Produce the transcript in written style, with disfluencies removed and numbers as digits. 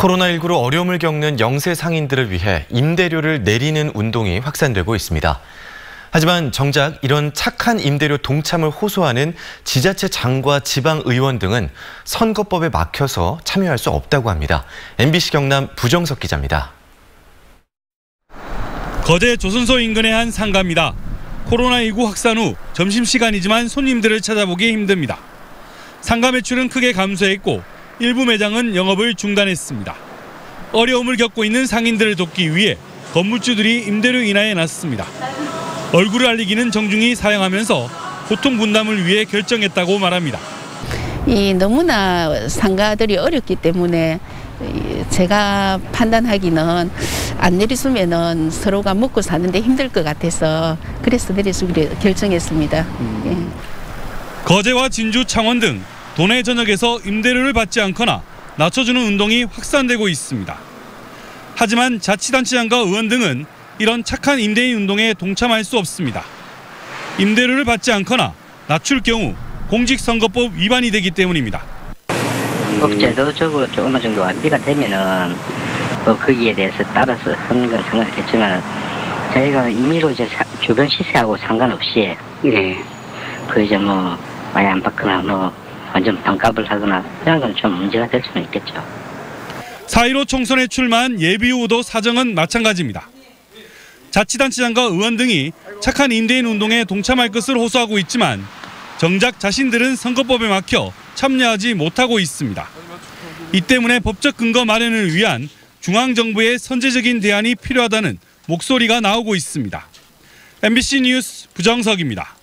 코로나19로 어려움을 겪는 영세 상인들을 위해 임대료를 내리는 운동이 확산되고 있습니다. 하지만 정작 이런 착한 임대료 동참을 호소하는 지자체장과 지방의원 등은 선거법에 막혀서 참여할 수 없다고 합니다. MBC 경남 부정석 기자입니다. 거제 조선소 인근의 한 상가입니다. 코로나19 확산 후 점심시간이지만 손님들을 찾아보기 힘듭니다. 상가 매출은 크게 감소했고 일부 매장은 영업을 중단했습니다. 어려움을 겪고 있는 상인들을 돕기 위해 건물주들이 임대료 인하에 나섰습니다. 얼굴을 알리기는 정중히 사양하면서 고통 분담을 위해 결정했다고 말합니다. 너무나 상가들이 어렵기 때문에 제가 판단하기는 안 내려주면은 서로가 먹고 사는 데 힘들 것 같아서 그래서 내려주기로 결정했습니다. 거제와 진주, 창원 등 도내 전역에서 임대료를 받지 않거나 낮춰주는 운동이 확산되고 있습니다. 하지만 자치단체장과 의원 등은 이런 착한 임대인 운동에 동참할 수 없습니다. 임대료를 받지 않거나 낮출 경우 공직선거법 위반이 되기 때문입니다. 업체도 저거 조금만 정도 완비가 되면은 거기에 대해서 따라서 하는 건 상관없겠지만 저희가 임의로 이제 주변 시세하고 상관없이 많이 안 받거나 완전 반값을 하거나 이런 건 좀 문제가 될 수는 있겠죠. 4.15 총선에 출마한 예비 후보 사정은 마찬가지입니다. 자치단체장과 의원 등이 착한 임대인 운동에 동참할 것을 호소하고 있지만 정작 자신들은 선거법에 막혀 참여하지 못하고 있습니다. 이 때문에 법적 근거 마련을 위한 중앙정부의 선제적인 대안이 필요하다는 목소리가 나오고 있습니다. MBC 뉴스 부정석입니다.